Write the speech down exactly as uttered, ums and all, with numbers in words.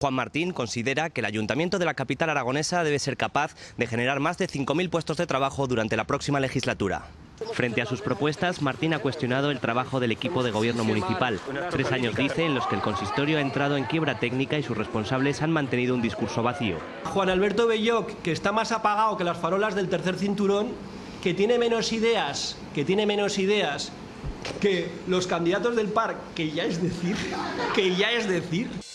Juan Martín considera que el Ayuntamiento de la capital aragonesa debe ser capaz de generar más de cinco mil puestos de trabajo durante la próxima legislatura. Frente a sus propuestas, Martín ha cuestionado el trabajo del equipo de gobierno municipal. Tres años, dice, en los que el consistorio ha entrado en quiebra técnica y sus responsables han mantenido un discurso vacío. Juan Alberto Belloch, que está más apagado que las farolas del tercer cinturón, que tiene menos ideas, que tiene menos ideas que los candidatos del P A R, que ya es decir, que ya es decir...